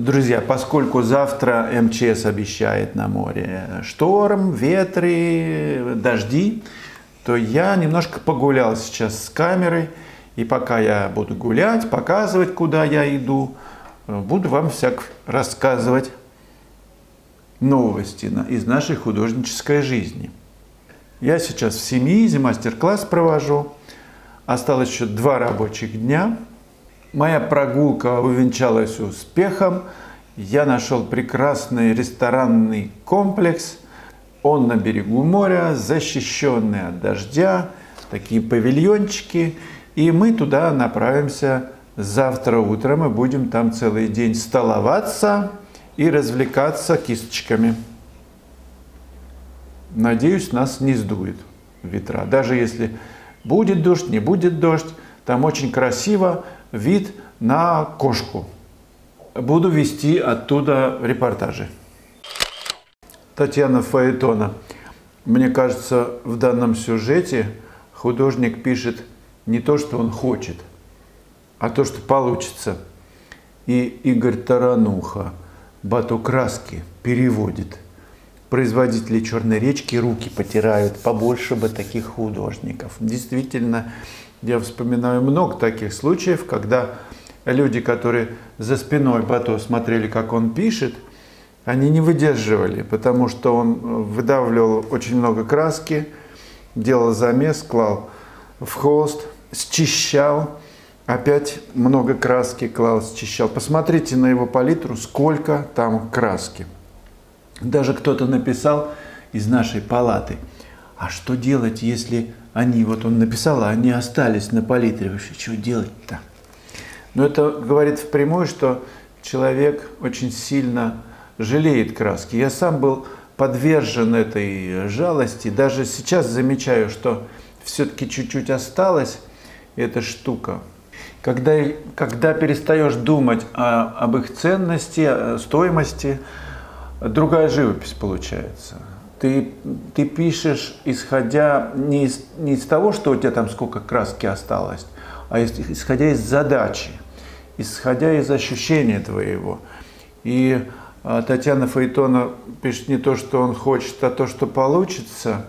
Друзья, поскольку завтра МЧС обещает на море шторм, ветры, дожди, то я немножко погулял сейчас с камерой. И пока я буду гулять, показывать, куда я иду, буду вам всяко рассказывать новости из нашей художнической жизни. Я сейчас в Семиизе мастер-класс провожу. Осталось еще 2 рабочих дня. Моя прогулка увенчалась успехом. Я нашел прекрасный ресторанный комплекс. Он на берегу моря, защищенный от дождя, такие павильончики. И мы туда направимся завтра утром и будем там целый день столоваться и развлекаться кисточками. Надеюсь, нас не сдует ветра. Даже если будет дождь, не будет дождь, там очень красиво. Вид на кошку. Буду вести оттуда репортажи. Татьяна Файтонова. Мне кажется, в данном сюжете художник пишет не то, что он хочет, а то, что получится. И Игорь Тарануха бату краски переводит. Производители «Черной речки» руки потирают. Побольше бы таких художников. Действительно, я вспоминаю много таких случаев, когда люди, которые за спиной Бато смотрели, как он пишет, они не выдерживали, потому что он выдавливал очень много краски, делал замес, клал в холст, счищал, опять много краски клал, счищал. Посмотрите на его палитру, сколько там краски. Даже кто-то написал из нашей палаты, а что делать, если... Они, вот он написал, а они остались на палитре. Вообще, чего делать-то? Но это говорит впрямую, что человек очень сильно жалеет краски. Я сам был подвержен этой жалости. Даже сейчас замечаю, что все-таки чуть-чуть осталась эта штука. Когда перестаешь думать об их ценности, о стоимости, другая живопись получается. Ты пишешь, исходя не из того, что у тебя там сколько краски осталось, а исходя из задачи, исходя из ощущения твоего. И Татьяна Файтонова пишет не то, что он хочет, а то, что получится.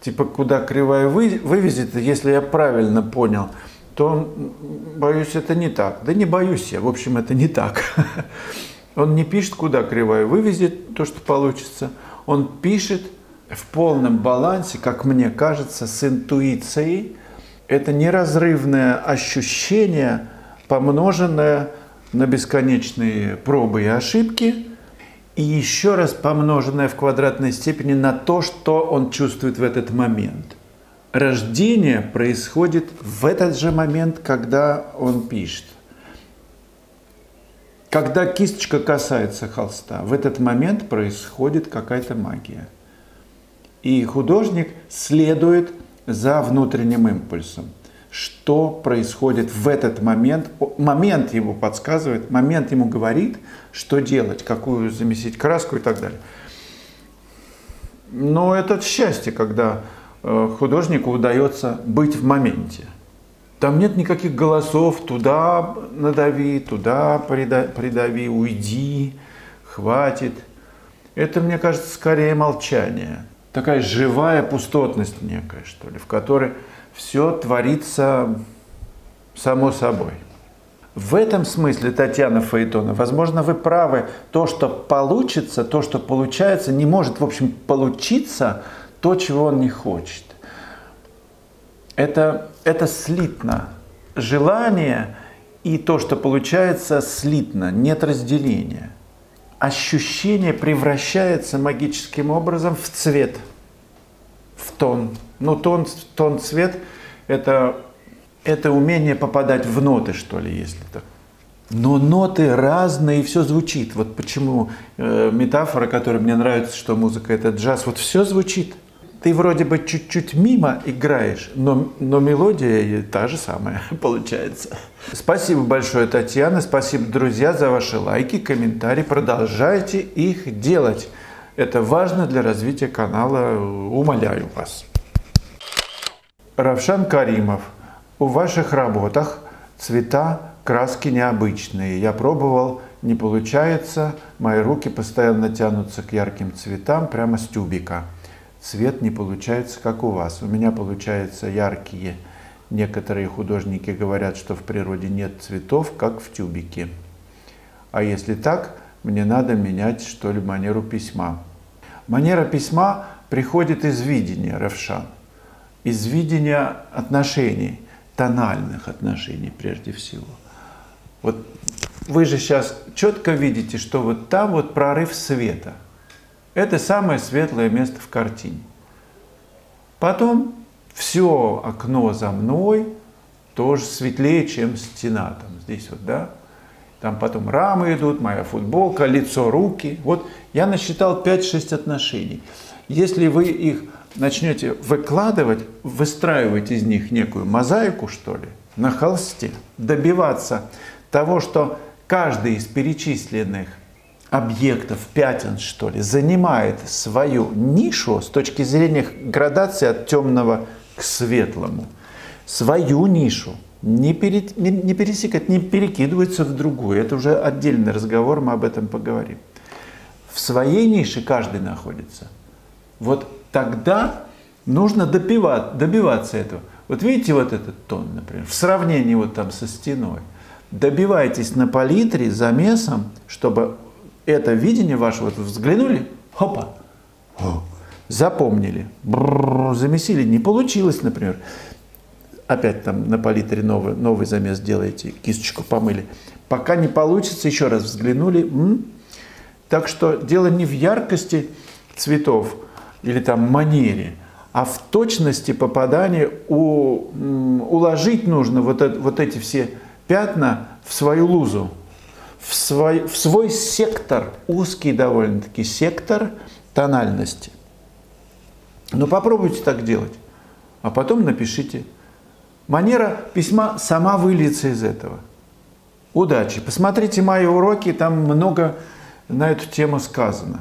Типа, куда кривая вывезет, если я правильно понял, то, боюсь, это не так. Да не боюсь я, в общем, это не так. Он не пишет, куда кривая вывезет, то, что получится. Он пишет в полном балансе, как мне кажется, с интуицией. Это неразрывное ощущение, помноженное на бесконечные пробы и ошибки, и еще раз помноженное в квадратной степени на то, что он чувствует в этот момент. Рождение происходит в этот же момент, когда он пишет. Когда кисточка касается холста, в этот момент происходит какая-то магия. И художник следует за внутренним импульсом. Что происходит в этот момент? Момент ему подсказывает, момент ему говорит, что делать, какую замесить краску и так далее. Но это счастье, когда художнику удается быть в моменте. Там нет никаких голосов, туда надави, туда придави, уйди, хватит. Это, мне кажется, скорее молчание. Такая живая пустотность некая, что ли, в которой все творится само собой. В этом смысле, Татьяна Файтонова, возможно, вы правы. То, что получится, то, что получается, не может, в общем, получиться то, чего он не хочет. Это слитно. Желание и то, что получается, слитно. Нет разделения. Ощущение превращается магическим образом в цвет, в тон. Ну, тон, цвет – это умение попадать в ноты, что ли, если так. Но ноты разные, и все звучит. Вот почему метафора, которая мне нравится, что музыка – это джаз, вот все звучит. Ты вроде бы чуть-чуть мимо играешь, но мелодия та же самая получается. Спасибо большое, Татьяна. Спасибо, друзья, за ваши лайки, комментарии. Продолжайте их делать. Это важно для развития канала. Умоляю вас. Равшан Каримов. В ваших работах цвета, краски необычные. Я пробовал не получается, мои руки постоянно тянутся к ярким цветам прямо с тюбика. Цвет не получается, как у вас. У меня получаются яркие. Некоторые художники говорят, что в природе нет цветов, как в тюбике. А если так, мне надо менять, что ли, манеру письма. Манера письма приходит из видения, Равшан, из видения отношений, тональных отношений прежде всего. Вот вы же сейчас четко видите, что вот там вот прорыв света. Это самое светлое место в картине. Потом все окно за мной тоже светлее, чем стена. Там, здесь вот, да? Там потом рамы идут, моя футболка, лицо, руки. Вот я насчитал 5-6 отношений. Если вы их начнете выкладывать, выстраивать из них некую мозаику, что ли, на холсте, добиваться того, что каждый из перечисленных объектов, пятен, что ли, занимает свою нишу с точки зрения градации от темного к светлому. Свою нишу. Не пересекать, не перекидывается в другую. Это уже отдельный разговор, мы об этом поговорим. В своей нише каждый находится. Вот тогда нужно добиваться этого. Вот видите вот этот тон, например, в сравнении вот там со стеной. Добивайтесь на палитре, замесом, чтобы это видение ваше, вот взглянули, хопа, запомнили, замесили, не получилось, например. Опять там на палитре новый замес делаете, кисточку помыли. Пока не получится, еще раз взглянули. Так что дело не в яркости цветов или там манере, а в точности попадания. Уложить нужно вот эти все пятна в свою лузу, в свой сектор, узкий довольно-таки сектор тональности. Но попробуйте так делать, а потом напишите. Манера письма сама выльется из этого. Удачи! Посмотрите мои уроки, там много на эту тему сказано.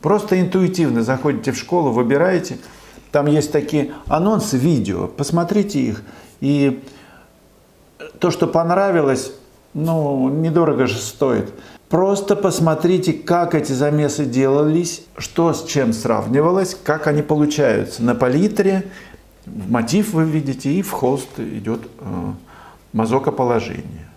Просто интуитивно заходите в школу, выбираете. Там есть такие анонсы, видео. Посмотрите их. И то, что понравилось, ну, недорого же стоит. Просто посмотрите, как эти замесы делались, что с чем сравнивалось, как они получаются на палитре. Мотив вы видите, и в холст идет мазокоположение.